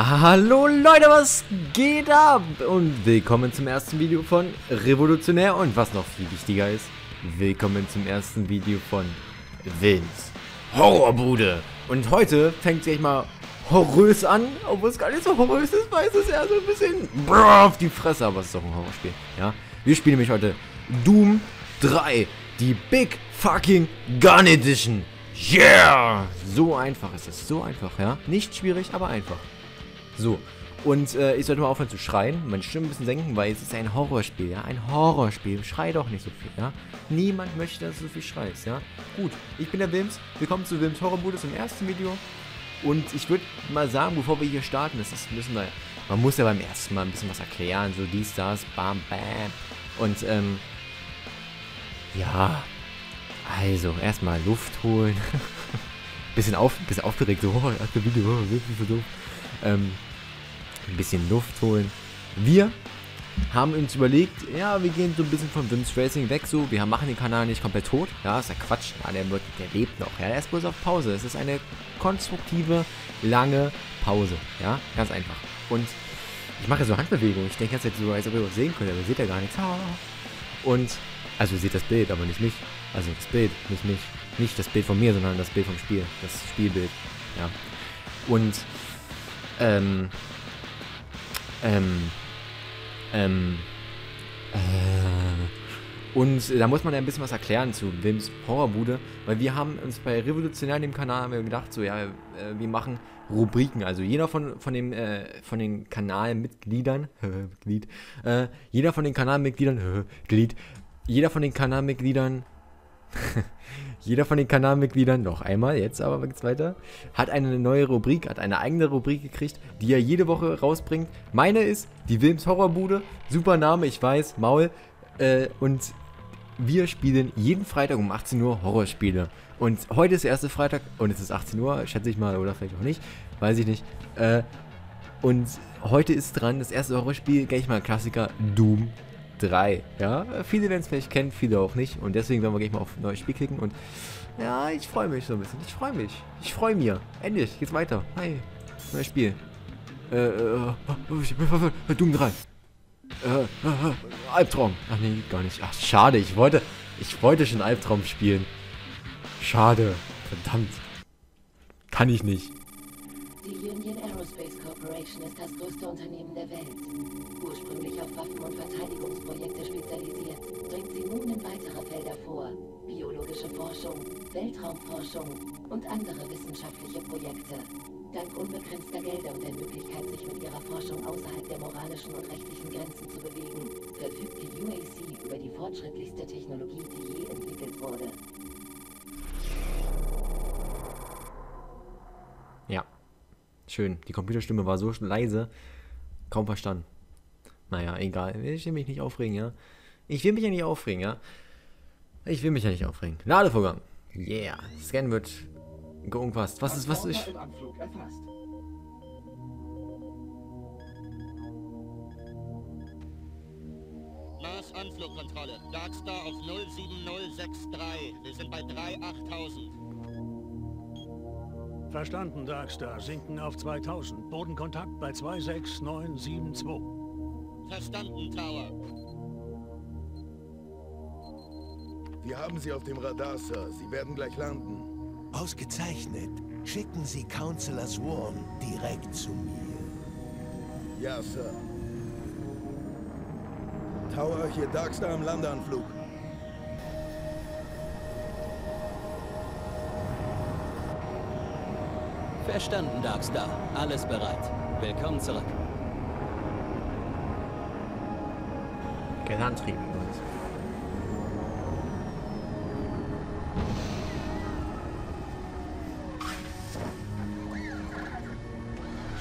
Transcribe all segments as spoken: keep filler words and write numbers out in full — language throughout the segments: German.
Hallo Leute, was geht ab? Und willkommen zum ersten Video von Revolutionär und was noch viel wichtiger ist, willkommen zum ersten Video von Wilms Horrorbude. Und heute fängt es echt mal horrös an, obwohl es gar nicht so horrös ist, weil es ist eher so ein bisschen brrr, auf die Fresse, aber es ist doch ein Horrorspiel, ja. Wir spielen nämlich heute Doom drei, die Big Fucking Gun Edition. Yeah! So einfach ist es, so einfach, ja. Nicht schwierig, aber einfach. So, und äh, ich sollte mal aufhören zu schreien, meine Stimme ein bisschen senken, weil es ist ein Horrorspiel, ja, ein Horrorspiel, schrei doch nicht so viel, ja. Niemand möchte, dass du so viel schreist, ja. Gut, ich bin der Wilms, willkommen zu Wilms Horrorbude zum ersten Video. Und ich würde mal sagen, bevor wir hier starten, das ist, müssen wir, man muss ja beim ersten Mal ein bisschen was erklären, so dies, das, bam, bam. Und, ähm, ja, also, erstmal Luft holen. bisschen, auf, bisschen aufgeregt, so, oh, erste Video, oh, wirklich so doof. Ähm, ein bisschen Luft holen. Wir haben uns überlegt, ja, wir gehen so ein bisschen von Wilms Racing weg, so, wir machen den Kanal nicht komplett tot, ja, ist ja Quatsch, ja, der, wird, der lebt noch, ja, der ist bloß auf Pause, es ist eine konstruktive, lange Pause, ja, ganz einfach. Und ich mache so Handbewegungen, ich denke jetzt so, als ob ihr was sehen könnt, aber ihr seht ja gar nichts. Und, also ihr seht das Bild, aber nicht mich, also das Bild, nicht mich, nicht das Bild von mir, sondern das Bild vom Spiel, das Spielbild, ja. Und, ähm, ähm, ähm, äh, und da muss man ja ein bisschen was erklären zu Wilms Horrorbude, weil wir haben uns bei Revolutionär in dem Kanal haben wir gedacht, so, ja, wir machen Rubriken, also jeder von, von dem, äh, von den Kanalmitgliedern, Mitglied, äh, jeder von den Kanalmitgliedern, Glied, jeder von den Kanalmitgliedern, jeder von den Kanalmitgliedern, noch einmal, jetzt aber geht's weiter, hat eine neue Rubrik, hat eine eigene Rubrik gekriegt, die er jede Woche rausbringt. Meine ist die Wilms Horrorbude, super Name, ich weiß, Maul. Äh, und wir spielen jeden Freitag um achtzehn Uhr Horrorspiele. Und heute ist der erste Freitag und es ist achtzehn Uhr, schätze ich mal, oder vielleicht auch nicht, weiß ich nicht. Äh, und heute ist dran das erste Horrorspiel, gleich mal ein Klassiker, Doom drei, ja, viele werden es vielleicht kennen, viele auch nicht und deswegen werden wir gleich mal auf ein neues Spiel klicken und ja, ich freue mich so ein bisschen, ich freue mich, ich freue mir, endlich, geht's weiter, hi, neues Spiel, äh, äh, Doom drei, äh, äh, Albtraum, ach nee, gar nicht, ach schade, ich wollte, ich wollte schon Albtraum spielen, schade, verdammt, kann ich nicht. Die Union Aerospace Corporation ist das größte Unternehmen der Welt. Ursprünglich auf Waffen- und Verteidigungsprojekte spezialisiert, dringt sie nun in weitere Felder vor. Biologische Forschung, Weltraumforschung und andere wissenschaftliche Projekte. Dank unbegrenzter Gelder und der Möglichkeit, sich mit ihrer Forschung außerhalb der moralischen und rechtlichen Grenzen zu bewegen, verfügt die U A C über die fortschrittlichste Technologie, die je entwickelt wurde. Ja. Schön, die Computerstimme war so leise, kaum verstanden. Naja, egal, ich will mich nicht aufregen, ja. Ich will mich ja nicht aufregen, ja. Ich will mich ja nicht aufregen. Ladevorgang. Yeah, Scan wird geumfasst. Was ist, was ist... Mars Anflugkontrolle. Darkstar auf null sieben null sechs drei. Wir sind bei drei achttausend. Verstanden, Darkstar. Sinken auf zweitausend. Bodenkontakt bei zwei sechs neun sieben zwei. Verstanden, Tower. Wir haben Sie auf dem Radar, Sir. Sie werden gleich landen. Ausgezeichnet. Schicken Sie Counselor Swarm direkt zu mir. Ja, Sir. Tower, hier Darkstar im Landeanflug. Verstanden, Darkstar. Alles bereit. Willkommen zurück. Kein Antrieb.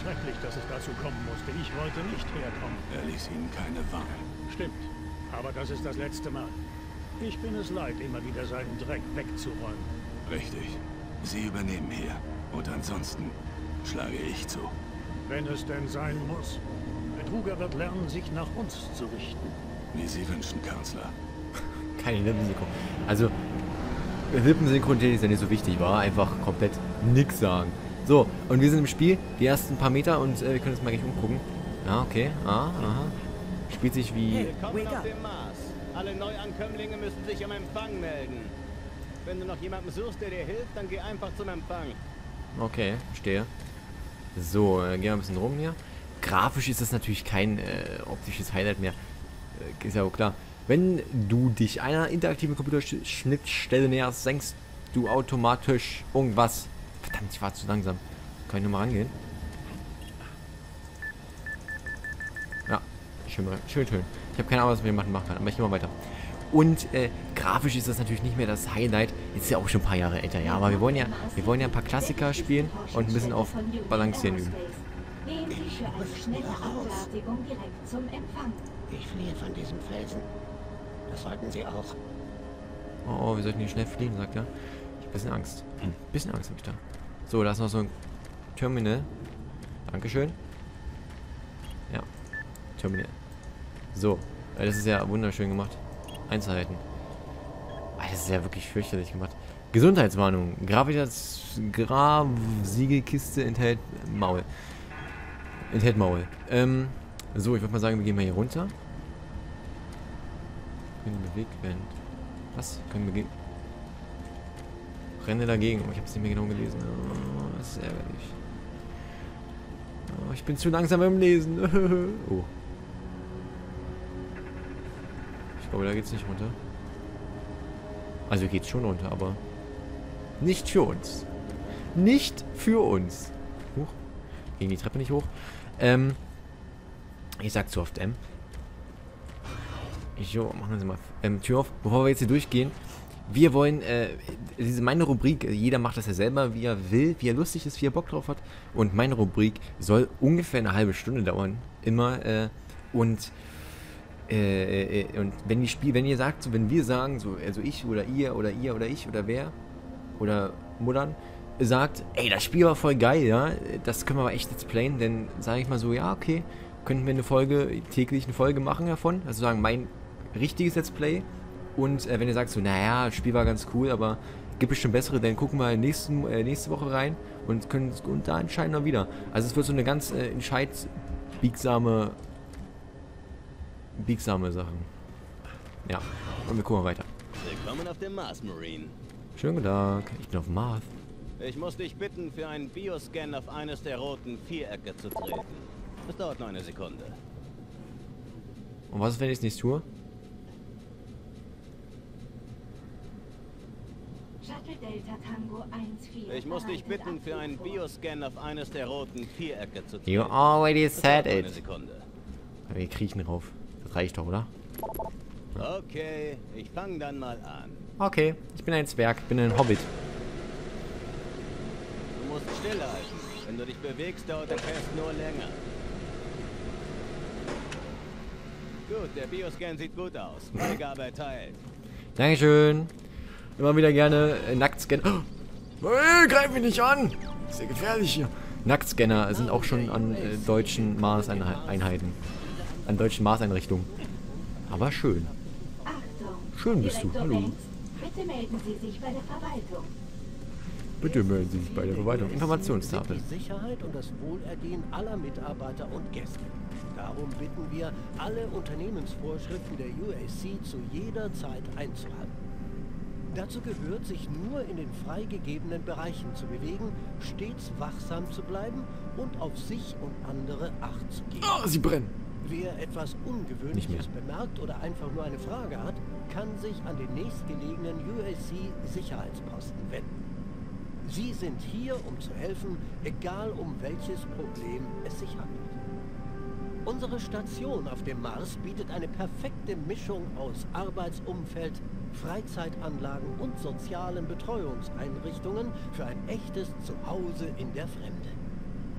Schrecklich, dass es dazu kommen musste. Ich wollte nicht herkommen. Er ließ Ihnen keine Wahl. Stimmt. Aber das ist das letzte Mal. Ich bin es leid, immer wieder seinen Dreck wegzuräumen. Richtig. Sie übernehmen hier. Und ansonsten schlage ich zu. Wenn es denn sein muss. Betruger wird lernen, sich nach uns zu richten. Wie Sie wünschen, Kanzler. Keine Lippensynchron. Also, Lippensynchronität ist ja nicht so wichtig, war einfach komplett nix sagen. So, und wir sind im Spiel, die ersten paar Meter, und äh, wir können uns mal gleich umgucken. Ja, okay. Ah, aha. Spielt sich wie... Willkommen auf dem Mars. Alle Neuankömmlinge müssen sich am Empfang melden. Wenn du noch jemanden suchst, der dir hilft, dann geh einfach zum Empfang. Okay, verstehe. So, äh, gehen wir ein bisschen rum hier. Grafisch ist das natürlich kein äh, optisches Highlight mehr. Äh, ist ja auch klar. Wenn du dich einer interaktiven Computerschnittstelle näherst, senkst du automatisch irgendwas. Verdammt, ich war zu langsam. Kann ich nur mal rangehen? Ja, schön, schön, schön. Ich habe keine Ahnung, was wir machen kann, aber ich gehe mal weiter. Und äh, grafisch ist das natürlich nicht mehr das Highlight. Jetzt ist ja auch schon ein paar Jahre älter, ja. Aber wir wollen ja, wir wollen ja ein paar Klassiker spielen und ein bisschen auf Balancieren üben. Nehmen Sie für eine schnelle Abfertigung direkt zum Empfang. Ich fliehe von diesem Felsen. Das sollten Sie auch. Oh, oh, wir sollten hier schnell fliehen, sagt er. Ich habe ein bisschen Angst. Ein bisschen Angst habe ich da. So, da ist noch so ein Terminal. Dankeschön. Ja, Terminal. So, das ist ja wunderschön gemacht. Einzelheiten. Das ist ja wirklich fürchterlich gemacht. Gesundheitswarnung. Gravitas Grab-Siegelkiste enthält Maul. Enthält Maul. Ähm, so, ich würde mal sagen, wir gehen mal hier runter. Können bewegt werden. Was? Können wir gehen? Renne dagegen. Oh, ich habe es nicht mehr genau gelesen. Oh, das ist ärgerlich. Oh, ich bin zu langsam beim Lesen. Oh. Ich glaube, da geht's nicht runter. Also geht's schon runter, aber nicht für uns. Nicht für uns. Huch. Ging die Treppe nicht hoch. Ähm. Ich sag zu oft, M. Jo, machen Sie mal ähm, Tür auf. Bevor wir jetzt hier durchgehen, wir wollen, äh, diese meine Rubrik, jeder macht das ja selber, wie er will, wie er lustig ist, wie er Bock drauf hat. Und meine Rubrik soll ungefähr eine halbe Stunde dauern. Immer, äh, und, äh, äh, und wenn die Spiel, wenn ihr sagt, so, wenn wir sagen, so, also ich oder ihr oder ihr oder ich oder wer, oder Muttern, sagt, ey, das Spiel war voll geil, ja, das können wir aber echt jetzt playen, dann sage ich mal so, ja, okay, könnten wir eine Folge, täglich eine Folge machen davon, also sagen, mein richtiges Let's Play. Und äh, wenn ihr sagt so, naja, das Spiel war ganz cool, aber gibt es schon bessere, dann gucken wir nächsten, äh, nächste Woche rein und können und da entscheiden wir wieder. Also es wird so eine ganz äh, entscheidbiegsame biegsame Sache. Ja, und wir gucken weiter. Willkommen auf dem Mars, Marine. Schönen guten Tag, ich bin auf dem Mars. Ich muss dich bitten, für einen Bioscan auf eines der roten Vierecke zu treten. Das dauert nur eine Sekunde. Und was ist, wenn ich es nicht tue? Ich muss dich bitten, für einen Bioscan auf eines der roten Vierecke zu treten. You already said it. Wir kriechen rauf. Das reicht doch, oder? Ja. Okay, ich fange dann mal an. Okay, ich bin ein Zwerg, bin ein Hobbit. Du musst stillhalten. Wenn du dich bewegst, dauert der Test nur länger. Gut, der Bioscan sieht gut aus. Freigabe erteilt. Dankeschön. Immer wieder gerne äh, Nacktscanner. Oh, äh, greif mich nicht an! Ist ja gefährlich hier. Nacktscanner sind auch schon an äh, deutschen Maßeinheiten. An deutschen Maßeinrichtungen. Aber schön. Schön bist du. Hallo. Bitte melden Sie sich bei der Verwaltung. Bitte melden Sie sich bei der Verwaltung. Informationstafel. Die Sicherheit und das Wohlergehen aller Mitarbeiter und Gäste. Darum bitten wir, alle Unternehmensvorschriften der U A C zu jeder Zeit einzuhalten. Dazu gehört, sich nur in den freigegebenen Bereichen zu bewegen, stets wachsam zu bleiben und auf sich und andere Acht zu geben. Ah, sie brennen! Wer etwas Ungewöhnliches bemerkt oder einfach nur eine Frage hat, kann sich an den nächstgelegenen U A C-Sicherheitsposten wenden. Sie sind hier, um zu helfen, egal um welches Problem es sich handelt. Unsere Station auf dem Mars bietet eine perfekte Mischung aus Arbeitsumfeld, Freizeitanlagen und sozialen Betreuungseinrichtungen für ein echtes Zuhause in der Fremde.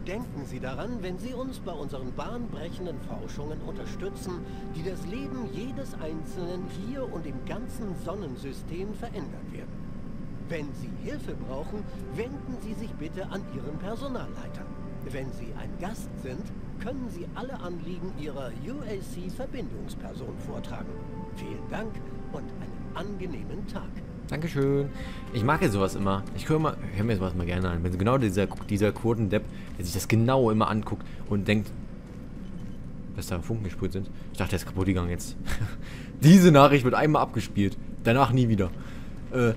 Denken Sie daran, wenn Sie uns bei unseren bahnbrechenden Forschungen unterstützen, die das Leben jedes Einzelnen hier und im ganzen Sonnensystem verändern werden. Wenn Sie Hilfe brauchen, wenden Sie sich bitte an Ihren Personalleiter. Wenn Sie ein Gast sind, können Sie alle Anliegen Ihrer U A C-Verbindungsperson vortragen. Vielen Dank und einen angenehmen Tag. Dankeschön. Ich mag ja sowas immer. Ich höre hör mir sowas mal gerne an. Wenn so genau dieser, dieser Quotendepp, der sich das genau immer anguckt und denkt, dass da Funken gesprüht sind. Ich dachte, der ist kaputt gegangen jetzt. Diese Nachricht wird einmal abgespielt. Danach nie wieder. Äh,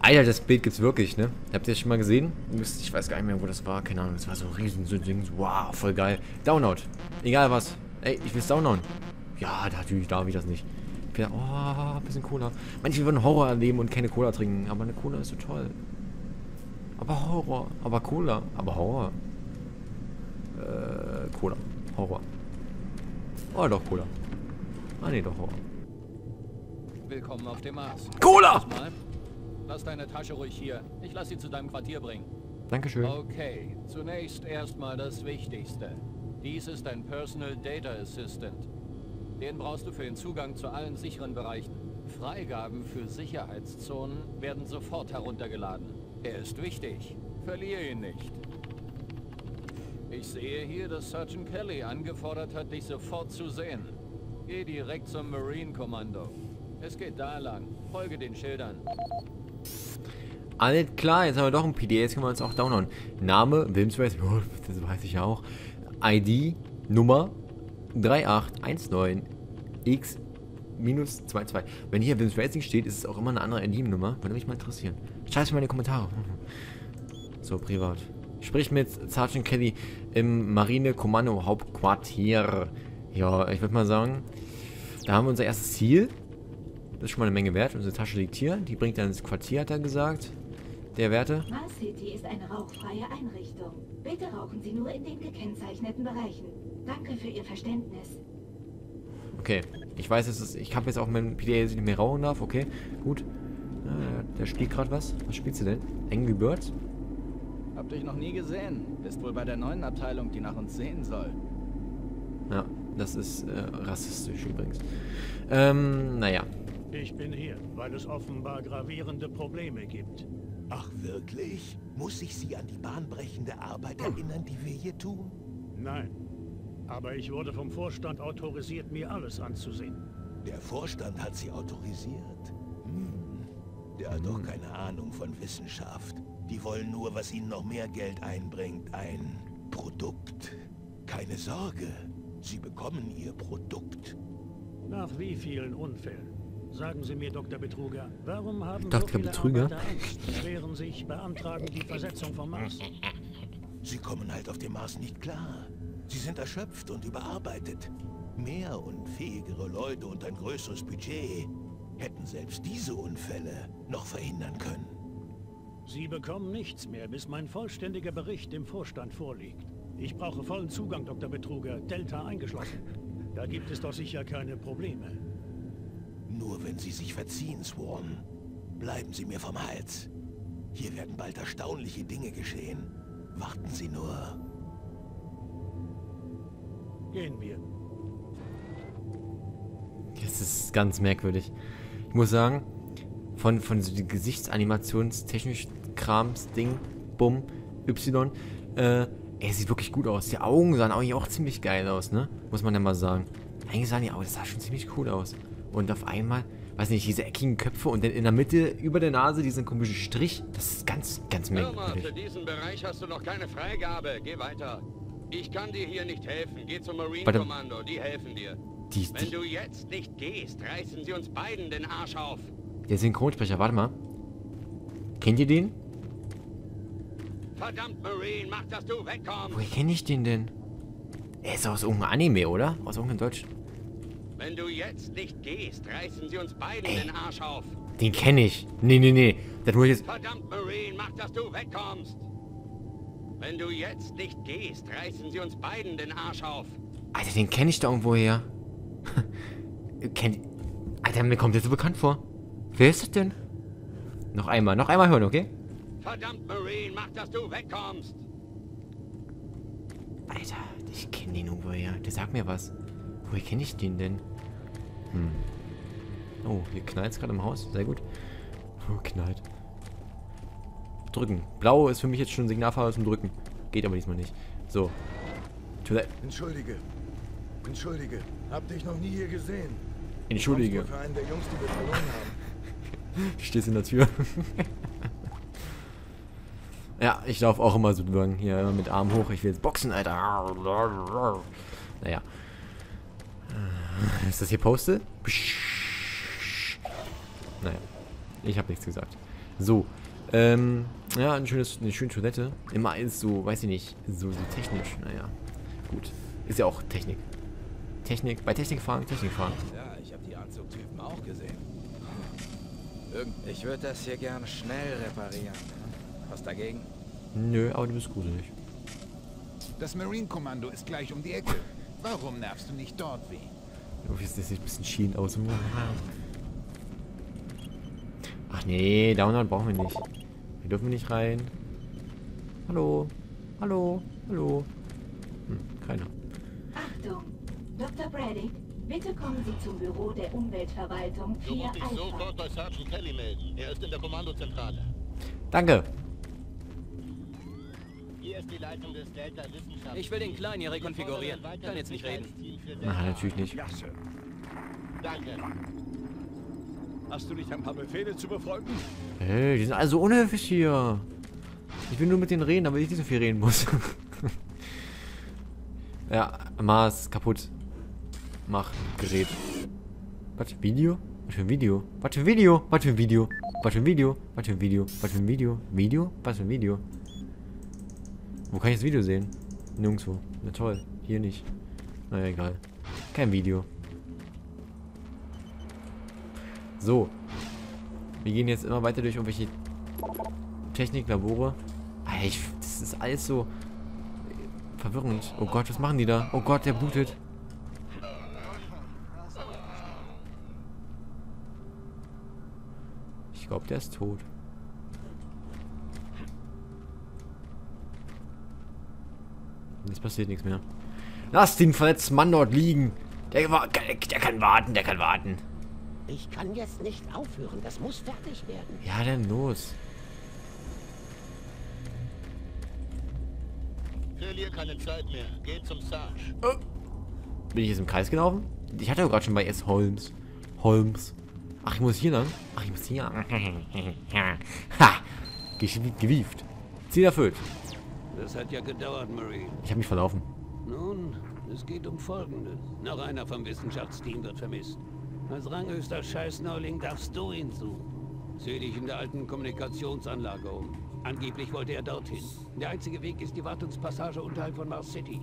Alter, das Bild gibt's wirklich, ne? Habt ihr das schon mal gesehen? Ich weiß gar nicht mehr, wo das war. Keine Ahnung. Das war so ein riesen Ding. Wow, voll geil. Download. Egal was. Ey, ich will's downloaden. Ja, natürlich darf ich das nicht. Oh, ein bisschen Cola. Manche würden Horror erleben und keine Cola trinken. Aber eine Cola ist so toll. Aber Horror. Aber Cola. Aber Horror. Äh, Cola. Horror. Oh, doch Cola. Ah, nee, doch Horror. Willkommen auf dem Mars. Cola! Lass deine Tasche ruhig hier. Ich lass sie zu deinem Quartier bringen. Dankeschön. Okay, zunächst erstmal das Wichtigste. Dies ist ein Personal Data Assistant. Den brauchst du für den Zugang zu allen sicheren Bereichen. Freigaben für Sicherheitszonen werden sofort heruntergeladen. Er ist wichtig. Verliere ihn nicht. Ich sehe hier, dass Sergeant Kelly angefordert hat, dich sofort zu sehen. Geh direkt zum Marine Kommando. Es geht da lang. Folge den Schildern. Alles klar, jetzt haben wir doch ein P D A, jetzt können wir uns auch downloaden. Name, Wilms Racing, das weiß ich ja auch. I D, Nummer drei acht eins neun X minus zwei zwei. Wenn hier Wilms Racing steht, ist es auch immer eine andere I D-Nummer. Würde mich mal interessieren. Schreibt mir mal in die Kommentare. So, privat. Sprich mit Sergeant Kelly im Marine-Kommando-Hauptquartier. Ja, ich würde mal sagen, da haben wir unser erstes Ziel. Das ist schon mal eine Menge wert. Unsere Tasche liegt hier. Die bringt dann ins Quartier, hat er gesagt. Der Werte. Mars City ist eine rauchfreie Einrichtung. Bitte rauchen Sie nur in den gekennzeichneten Bereichen. Danke für Ihr Verständnis. Okay. Ich weiß, es ist, ich habe jetzt auch meinen P D A, dass ich nicht mehr rauchen darf. Okay, gut. Ah, der spielt gerade was. Was spielst du denn? Angry Birds? Hab dich noch nie gesehen. Bist wohl bei der neuen Abteilung, die nach uns sehen soll. Ja, das ist äh, rassistisch übrigens. Ähm, naja. Ich bin hier, weil es offenbar gravierende Probleme gibt. Ach wirklich? Muss ich Sie an die bahnbrechende Arbeit erinnern, die wir hier tun? Nein, aber ich wurde vom Vorstand autorisiert, mir alles anzusehen. Der Vorstand hat Sie autorisiert? Hm. Der hat doch keine Ahnung von Wissenschaft. Die wollen nur, was ihnen noch mehr Geld einbringt. Ein Produkt. Keine Sorge, Sie bekommen Ihr Produkt. Nach wie vielen Unfällen? Sagen Sie mir, Doktor Betruger, warum haben Doktor so viele Betruger Angst, schweren sich, beantragen die Versetzung vom Mars? Sie kommen halt auf dem Mars nicht klar. Sie sind erschöpft und überarbeitet. Mehr und fähigere Leute und ein größeres Budget hätten selbst diese Unfälle noch verhindern können. Sie bekommen nichts mehr, bis mein vollständiger Bericht dem Vorstand vorliegt. Ich brauche vollen Zugang, Doktor Betruger, Delta eingeschlossen. Da gibt es doch sicher keine Probleme. Nur wenn Sie sich verziehen, Swarm. Bleiben Sie mir vom Hals. Hier werden bald erstaunliche Dinge geschehen. Warten Sie nur. Gehen wir. Das ist ganz merkwürdig. Ich muss sagen, von, von so gesichtsanimationsstechnisch Krams, Ding, Bumm, Y, äh, er sieht wirklich gut aus. Die Augen sahen eigentlich auch ziemlich geil aus, ne? Muss man ja mal sagen. Eigentlich sahen die Augen, das sah schon ziemlich cool aus. Und auf einmal, weiß nicht, diese eckigen Köpfe und dann in der Mitte über der Nase diesen komischen Strich. Das ist ganz, ganz merkwürdig. Für diesen Bereich hast du noch keine Freigabe. Geh weiter. Ich kann dir hier nicht helfen. Geh zum Marine Kommando. Die helfen dir. Die, die. Wenn du jetzt nicht gehst, reißen sie uns beiden den Arsch auf. Der Synchronsprecher, warte mal. Kennt ihr den? Verdammt, Marine, mach, dass du wegkommst. Woher kenne ich den denn? Er ist aus irgendeinem Anime, oder? Aus irgendeinem Deutsch. Wenn du jetzt nicht gehst, reißen sie uns beiden Ey, den Arsch auf. Den kenne ich. Nee, nee, nee. Das muss ich jetzt... Verdammt, Marine, mach, dass du wegkommst. Wenn du jetzt nicht gehst, reißen sie uns beiden den Arsch auf. Alter, den kenne ich da irgendwo her. Kennt... Alter, mir kommt der so bekannt vor. Wer ist das denn? Noch einmal, noch einmal hören, okay? Verdammt, Marine, mach, dass du wegkommst. Alter, ich kenne den irgendwo her. Der sagt mir was. Woher kenne ich den denn? Hm. Oh, hier knallt es gerade im Haus. Sehr gut. Oh, knallt. Drücken. Blau ist für mich jetzt schon Signalfarbe zum Drücken. Geht aber diesmal nicht. So. Entschuldige. Entschuldige. Hab dich noch nie hier gesehen. Entschuldige. Du kommst wohl für einen der Jungs, die wir verloren haben. Ich stehe in der Tür. Ja, ich laufe auch immer so lang. Hier immer mit Arm hoch. Ich will jetzt boxen, Alter. Naja. Ist das hier Postal? Naja. Ich habe nichts gesagt. So. Ähm. Ja, ein schönes, eine schöne Toilette. Immer ist so, weiß ich nicht, so, so technisch. Naja. Gut. Ist ja auch Technik. Technik. Bei Technik fahren, Technik fahren. Ja, ich habe die Anzugtypen auch gesehen. Ich würde das hier gern schnell reparieren. Was dagegen? Nö, aber du bist gruselig. Das Marine-Kommando ist gleich um die Ecke. Warum nervst du nicht dort weh? Du wirst jetzt ein bisschen schienen aus. Ach nee, Download brauchen wir nicht. Wir dürfen nicht rein. Hallo? Hallo? Hallo? Hm, keiner. Achtung! Doktor Braddock, bitte kommen Sie zum Büro der Umweltverwaltung vier Alpha. Du musst dich sofort bei Sergeant Kelly melden. Er ist in der Kommandozentrale. Danke. Hier ist die Leitung des Delta Wissenschaft. Ich will den Kleinen hier rekonfigurieren. Kann jetzt nicht reden. Na, natürlich nicht. Danke. Hast du nicht ein paar Befehle zu befolgen? Hey, die sind also unhöflich hier. Ich will nur mit denen reden, damit ich nicht so viel reden muss. Ja, Mars kaputt. Mach Gerät. Was für ein Video? Was für ein Video? Was für ein Video? Was für ein Video? Was für ein Video? Was für ein Video? Was für ein Video? Video? Was für ein Video? Wo kann ich das Video sehen? Nirgendwo. Na toll. Hier nicht. Naja, egal. Kein Video. So. Wir gehen jetzt immer weiter durch irgendwelche Techniklabore. Alter, das ist alles so verwirrend. Oh Gott, was machen die da? Oh Gott, der blutet. Ich glaube, der ist tot. Jetzt passiert nichts mehr. Lass den verletzten Mann dort liegen. Der, der, der kann warten, der kann warten. Ich kann jetzt nicht aufhören, das muss fertig werden. Ja, dann los. Verlier keine Zeit mehr. Geh zum Sarge. Oh. Bin ich jetzt im Kreis gelaufen? Ich hatte ja gerade schon bei S. Holmes. Holmes. Ach, ich muss hier lang. Ach, ich muss hier lang. Ha! Gewieft. Ziel erfüllt. Das hat ja gedauert, Marie. Ich habe mich verlaufen. Nun, es geht um Folgendes. Noch einer vom Wissenschaftsteam wird vermisst. Als ranghöchster Scheißneuling darfst du ihn suchen. Sieh dich in der alten Kommunikationsanlage um. Angeblich wollte er dorthin. Der einzige Weg ist die Wartungspassage unterhalb von Mars City.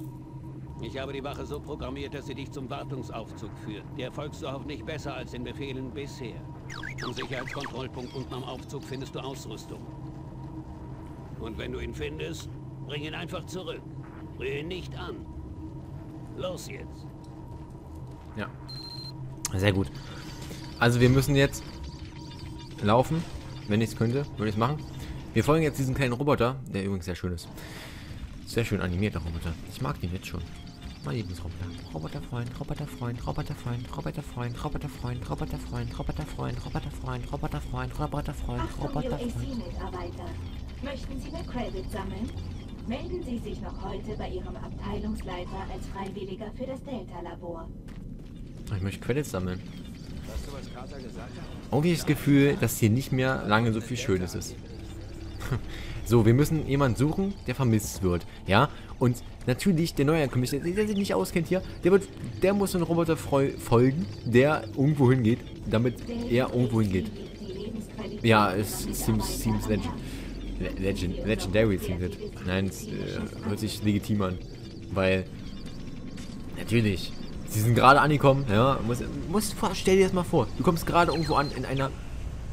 Ich habe die Wache so programmiert, dass sie dich zum Wartungsaufzug führt. Der folgst du auch nicht besser als den Befehlen bisher. Am Sicherheitskontrollpunkt unten am Aufzug findest du Ausrüstung. Und wenn du ihn findest, bring ihn einfach zurück. Rühr ihn nicht an. Los jetzt. Ja. Sehr gut. Also wir müssen jetzt laufen. Wenn ich es könnte, würde ich es machen. Wir folgen jetzt diesem kleinen Roboter, der übrigens sehr schön ist. Sehr schön animierter Roboter. Ich mag den jetzt schon. Mein Lieblingsroboter. Roboterfreund, Roboterfreund, Roboterfreund, Roboterfreund, Roboterfreund, Roboterfreund, Roboterfreund, Roboterfreund, Roboterfreund, Roboterfreund, Roboterfreund. Möchten Sie mehr Credit sammeln? Melden Sie sich noch heute bei Ihrem Abteilungsleiter als Freiwilliger für das Delta-Labor. Ich möchte Credits sammeln. Irgendwie das Gefühl, dass hier nicht mehr lange so viel Schönes ist. So, wir müssen jemanden suchen, der vermisst wird. Ja, und natürlich der Neuankömmling, der sich nicht auskennt hier, der, wird, der muss einem Roboter folgen, der irgendwo hingeht, damit er irgendwo hingeht. Ja, es seems, seems legend, legend, legendary. Seems it. Nein, es äh, hört sich legitim an. Weil, natürlich... Sie sind gerade angekommen, ja, muss, muss, stell dir das mal vor, du kommst gerade irgendwo an, in einer,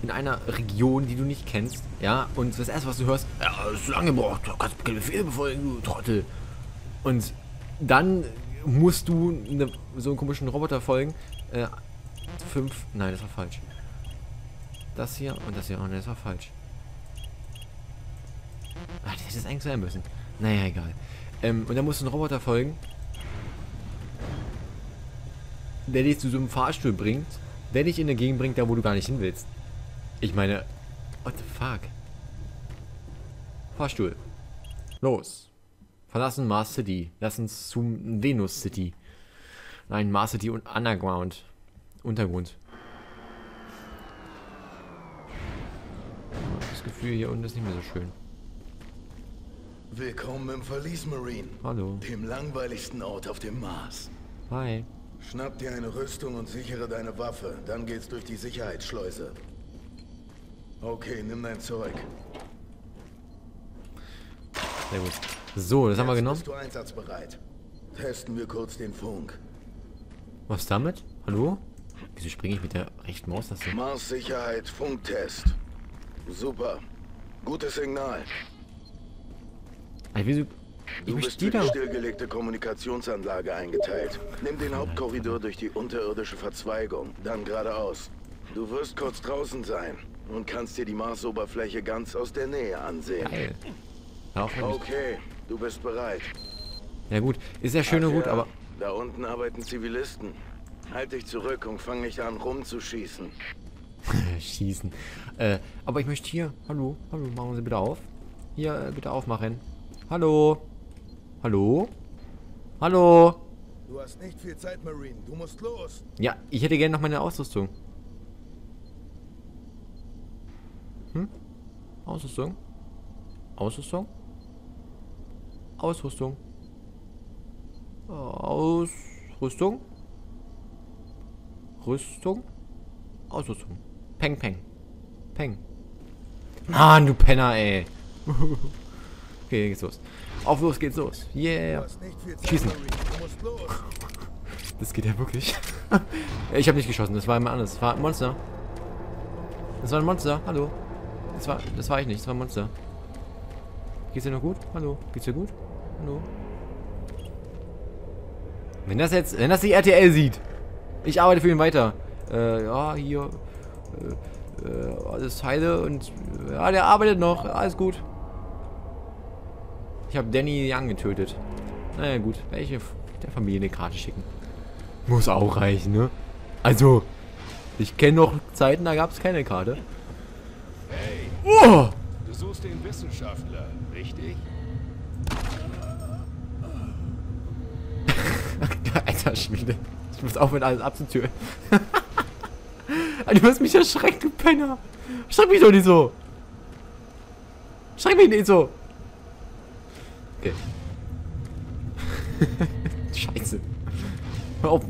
in einer Region, die du nicht kennst, ja, und das erste, was du hörst, ja, das ist zu lange gebraucht, du kannst keine Befehle befolgen, du Trottel. Und dann musst du eine, so einen komischen Roboter folgen, äh, fünf, nein, das war falsch. Das hier und das hier, oh nein, das war falsch. Ach, das hätte es eigentlich sein müssen. Naja, egal. Ähm, und dann musst du einen Roboter folgen, der dich zu so einem Fahrstuhl bringt, der dich in eine Gegend bringt, da wo du gar nicht hin willst. Ich meine, what the fuck? Fahrstuhl. Los. Verlassen Mars City. Lass uns zum Venus City. Nein, Mars City und Underground. Untergrund. Gefühl, hier unten ist nicht mehr so schön. Willkommen im Verlies, Marine. Hallo. Dem langweiligsten Ort auf dem Mars. Hi. Schnapp dir eine Rüstung und sichere deine Waffe. Dann geht's durch die Sicherheitsschleuse. Okay, nimm dein Zeug. Sehr gut. So, das haben wir genommen. Bist du einsatzbereit? Testen wir kurz den Funk. Was damit? Hallo? Wieso springe ich mit der rechten Maustaste? Mars Sicherheit, Funktest. Super. Gutes Signal. Ich, wieso, ich du bist in die stillgelegte Kommunikationsanlage eingeteilt. Nimm den Hauptkorridor durch die unterirdische Verzweigung, dann geradeaus. Du wirst kurz draußen sein und kannst dir die Marsoberfläche ganz aus der Nähe ansehen. Geil. Okay, du bist bereit. Ja gut, ist ja schön und gut, aber... Da unten arbeiten Zivilisten. Halt dich zurück und fang nicht an, rumzuschießen. Schießen. Äh, aber ich möchte hier... Hallo, hallo, machen Sie bitte auf. Hier, äh, bitte aufmachen. Hallo. Hallo. Hallo. Du hast nicht viel Zeit, Marine. Du musst los. Ja, ich hätte gerne noch meine Ausrüstung. Hm? Ausrüstung? Ausrüstung? Ausrüstung? Ausrüstung? Rüstung? Ausrüstung. Peng, peng. Peng. Mann, du Penner, ey. Okay, geht's los. Auf los geht's los. Yeah. Schießen. Das geht ja wirklich. Ich habe nicht geschossen, das war jemand anderes. Das war ein Monster. Das war ein Monster. Hallo. Das war, das war ich nicht, das war ein Monster. Geht's dir noch gut? Hallo. Geht's dir gut? Hallo. Wenn das jetzt, wenn das die R T L sieht. Ich arbeite für ihn weiter. Äh, ja, hier. Äh, äh, alles heile und... Ja, der arbeitet noch. Alles gut. Ich habe Danny Young getötet. Naja, gut. Welche der Familie eine Karte schicken. Muss auch reichen, ne? Also, ich kenne noch Zeiten, da gab es keine Karte. Hey. Oh! Du suchst den Wissenschaftler, richtig? Alter Schmiede. Ich muss aufhören, alles abzutüren. Du hast mich erschreckt, du Penner. Schreck mich doch nicht so. Schreck mich nicht so. Okay. Scheiße. Hör auf,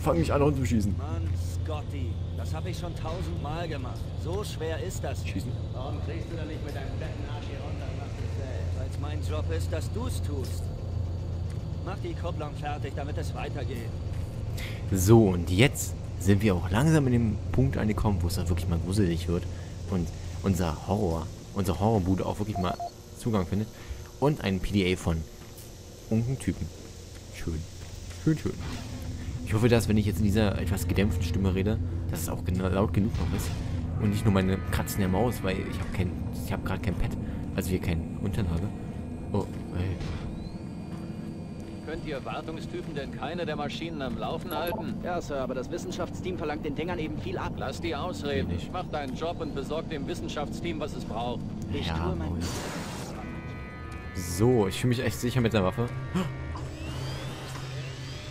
fang mich an, rumzuschießen. Mann, Scotty, das habe ich schon tausendmal gemacht. So schwer ist das. Schießen. Warum kriegst du da nicht mit deinem fetten Arsch hier runter? Mach dich selbst. Weil es mein Job ist, dass du es tust. Mach die Kopplung fertig, damit es weitergeht. So, und jetzt sind wir auch langsam in dem Punkt angekommen, wo es dann wirklich mal gruselig wird. Und unser Horror, unsere Horrorbude auch wirklich mal Zugang findet. Und ein P D A von unken Typen. Schön. Schön, schön. Ich hoffe, dass, wenn ich jetzt in dieser etwas gedämpften Stimme rede, dass es auch laut genug noch ist. Und nicht nur meine kratzende Maus, weil ich habe kein, ich habe gerade kein Pad. Also hier keinen Untern habe. Oh, ey. Könnt ihr Wartungstypen denn keine der Maschinen am Laufen halten? Ja, Sir, aber das Wissenschaftsteam verlangt den Dingern eben viel ab. Lass die ausreden. Ich mach deinen Job und besorg dem Wissenschaftsteam, was es braucht. Ich ja, tue mein... So, ich fühle mich echt sicher mit der Waffe.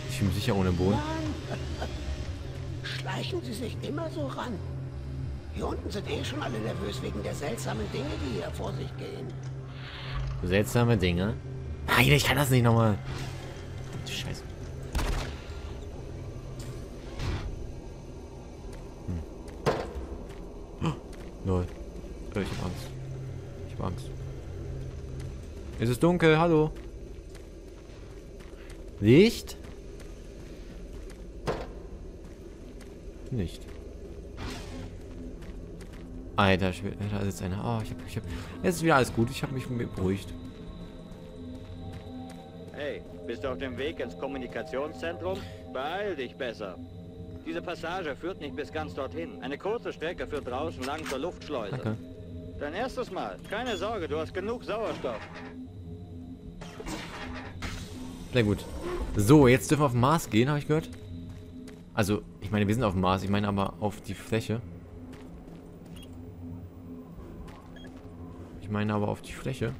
Ich fühle mich sicher ohne Boden. Schleichen Sie sich immer so ran. Hier unten sind eh schon alle nervös wegen der seltsamen Dinge, die hier vor sich gehen. Seltsame Dinge? Nein, ich kann das nicht nochmal. Scheiße. Hm. Lol. Ich hab Angst. Ich hab Angst. Es ist dunkel, hallo. Licht? Nicht. Alter, da ist einer. Oh, ich hab, ich hab. Jetzt ist wieder alles gut. Ich hab mich beruhigt. Hey, bist du auf dem Weg ins Kommunikationszentrum? Beeil dich besser. Diese Passage führt nicht bis ganz dorthin. Eine kurze Strecke führt draußen lang zur Luftschleuse. Okay. Dein erstes Mal. Keine Sorge, du hast genug Sauerstoff. Sehr gut. So, jetzt dürfen wir auf den Mars gehen, habe ich gehört. Also, ich meine, wir sind auf dem Mars. Ich meine aber auf die Fläche. Ich meine aber auf die Fläche.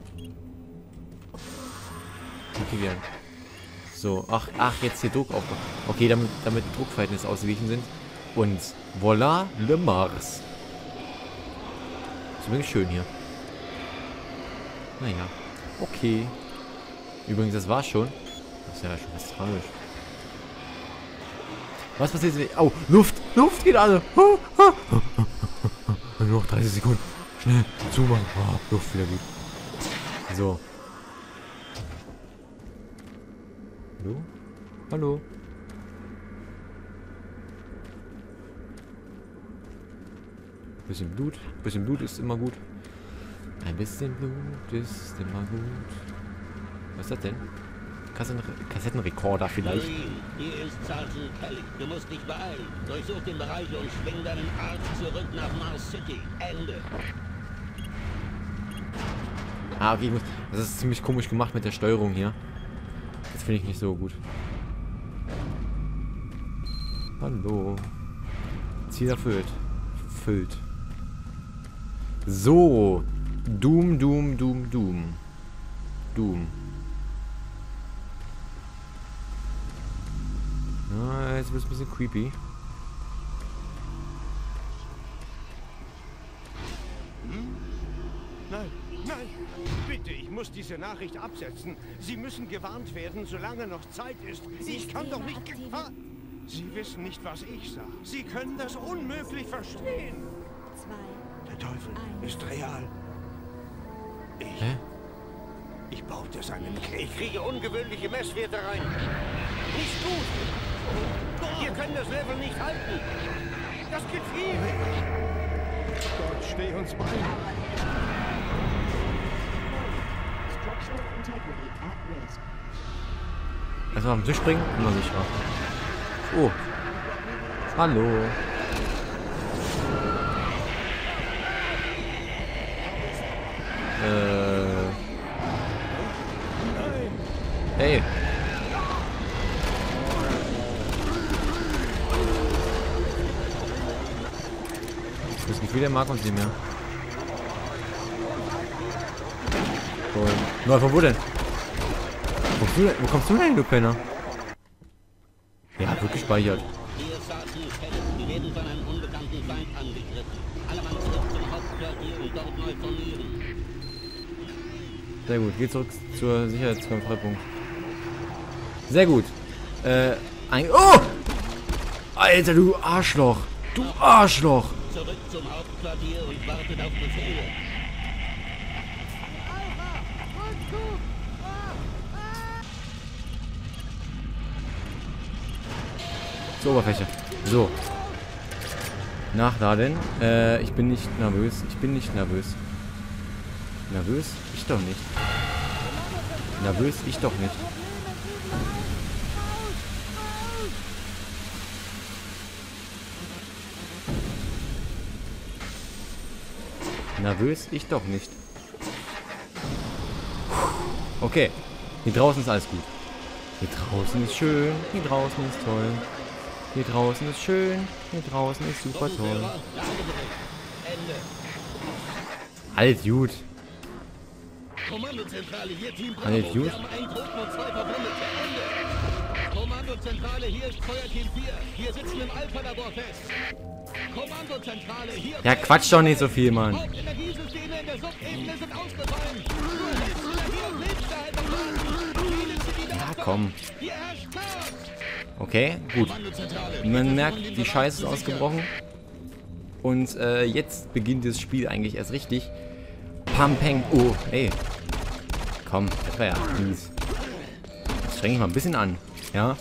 Okay, wieder. So, ach, ach, jetzt hier Druck aufbauen. Okay, damit, damit Druckverhältnisse ausgeglichen sind. Und voilà, le Mars. Zumindest schön hier. Naja. Okay. Übrigens, das war's schon. Das ist ja schon fast tragisch. Was passiert jetzt? Au, Luft! Luft geht alle! Oh, oh, oh, oh, oh. Nur noch dreißig Sekunden. Schnell, zumachen. Oh, Luft wieder gut. So. Hallo? Hallo? Bisschen Blut. Bisschen Blut ist immer gut. Ein bisschen Blut ist immer gut. Was ist das denn? Kassettenrekorder vielleicht. Hier ist Sergeant Kelly. Du musst dich beeilen. Durchsuch den Bereich und schwing deinen Arzt zurück nach Mars City. Ende. Ah, okay. Das ist ziemlich komisch gemacht mit der Steuerung hier. Das finde ich nicht so gut. Hallo. Ziel erfüllt. Füllt. So. Doom, Doom, Doom, Doom. Doom. Ah, jetzt wird es ein bisschen creepy. Hm? Nein, nein, bitte, ich muss diese Nachricht absetzen. Sie müssen gewarnt werden, solange noch Zeit ist. Ich kann doch nicht... Ah, Sie wissen nicht, was ich sage. Sie können das unmöglich verstehen. Der Teufel ist real. Ich... Hä? Ich baute seinen Krieg. Ich kriege ungewöhnliche Messwerte rein. Nicht gut. Wir können das Level nicht halten. Das geht viel. Gott, steh uns bei. Erstmal am Tisch springen, immer sicherer. Oh. Hallo. Äh. Hey. Das Gefühl, der mag uns nicht mehr. Cool. Nein, von wo denn? Wo kommst du denn? Wo kommst du denn, du Penner? Der hat wirklich gespeichert. Sehr gut, geh zurück zur Sicherheitskonferenz. Sehr gut. Äh, ein... Oh! Alter, du Arschloch! Du Arschloch! Zurück zum Hauptquartier und wartet auf Befehle. Zur Oberfläche. So. Nachladen. Äh, ich bin nicht nervös. Ich bin nicht nervös. Nervös? Ich doch nicht. Nervös? Ich doch nicht. Nervös? Ich doch nicht. Okay. Hier draußen ist alles gut. Hier draußen ist schön. Hier draußen ist toll. Hier draußen ist schön. Hier draußen ist super toll. Alles gut. Kommandozentrale, hier Team Bravo. Alles gut. Wir haben einen Toten und zwei Verwundete. Ende. Kommandozentrale, hier ist Feuerteam vier. Wir sitzen im Alpha-Labor fest. Kommandozentrale, hier... Ja, quatsch doch nicht so viel, Mann. Hauptenergiesysteme in der Subebene sind ausgefallen. Ja, komm. Okay, gut. Man merkt, die Scheiße ist ausgebrochen. Und äh, jetzt beginnt das Spiel eigentlich erst richtig. Pam, peng. Oh, ey. Komm, das war ja mies. Das streng ich mal ein bisschen an. Ja.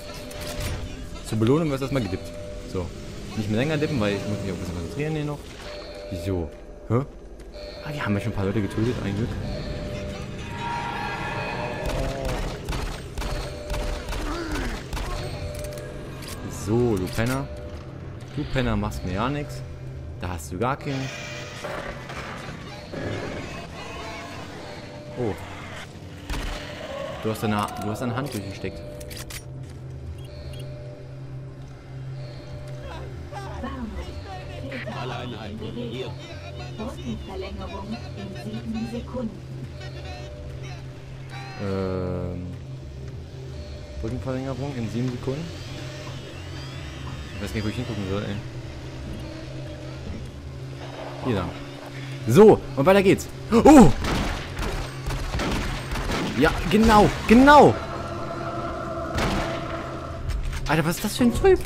Zur Belohnung wird das mal gedippt. So. Nicht mehr länger dippen, weil ich muss mich auch ein bisschen konzentrieren hier noch. So. Hä? Ah, die haben ja schon ein paar Leute getötet, ein Glück. So, du Penner. Du Penner machst mir ja nichts. Da hast du gar keinen. Oh. Du hast deine, du hast deine Hand durchgesteckt. Verlängerung in sieben Sekunden. Ähm. Brückenverlängerung in sieben Sekunden? Ich weiß nicht, wo ich hingucken soll, ey. Hier lang. So, und weiter geht's. Oh! Ja, genau, genau. Alter, was ist das für ein Typ?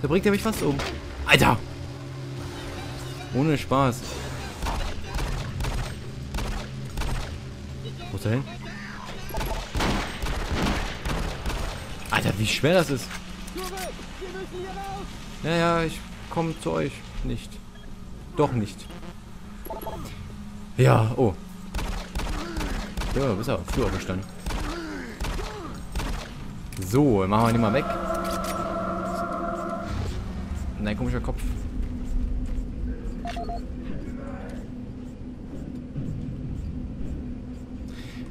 Da bringt er mich fast um. Alter! Ohne Spaß. Wo ist er hin? Alter, wie schwer das ist. Ja, ja, ich komme zu euch. Nicht. Doch nicht. Ja, oh. Ja, bist du auf Flur gestanden. So, machen wir den mal weg. Nein, komischer Kopf.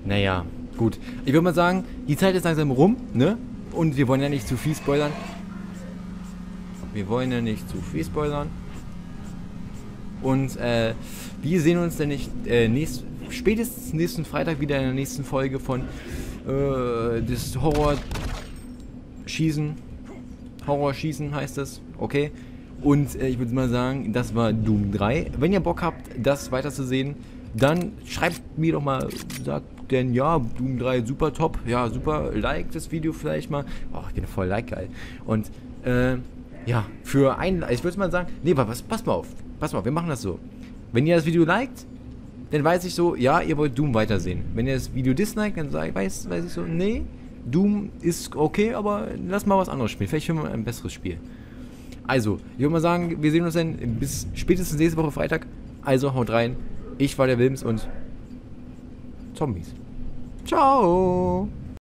Naja, gut. Ich würde mal sagen, die Zeit ist langsam rum, ne? Und wir wollen ja nicht zu viel spoilern. Wir wollen ja nicht zu viel spoilern. Und äh, wir sehen uns dann nicht äh, nächst, spätestens nächsten Freitag wieder in der nächsten Folge von äh, das Horror-Schießen. Horror-Schießen heißt das, okay. Und äh, ich würde mal sagen, das war Doom drei. Wenn ihr Bock habt, das weiterzusehen, dann schreibt mir doch mal, sagt denn ja, Doom drei super top, ja super, like das Video vielleicht mal. Oh, ich bin voll like geil. Und äh, ja, für ein, ich würde mal sagen, nee, was, pass mal auf. Pass mal, wir machen das so. Wenn ihr das Video liked, dann weiß ich so, ja, ihr wollt Doom weitersehen. Wenn ihr das Video disliked, dann sag, weiß, weiß ich so, nee, Doom ist okay, aber lass mal was anderes spielen. Vielleicht finden wir ein besseres Spiel. Also, ich würde mal sagen, wir sehen uns dann bis spätestens nächste Woche Freitag. Also, haut rein. Ich war der Wilms und Zombies. Ciao!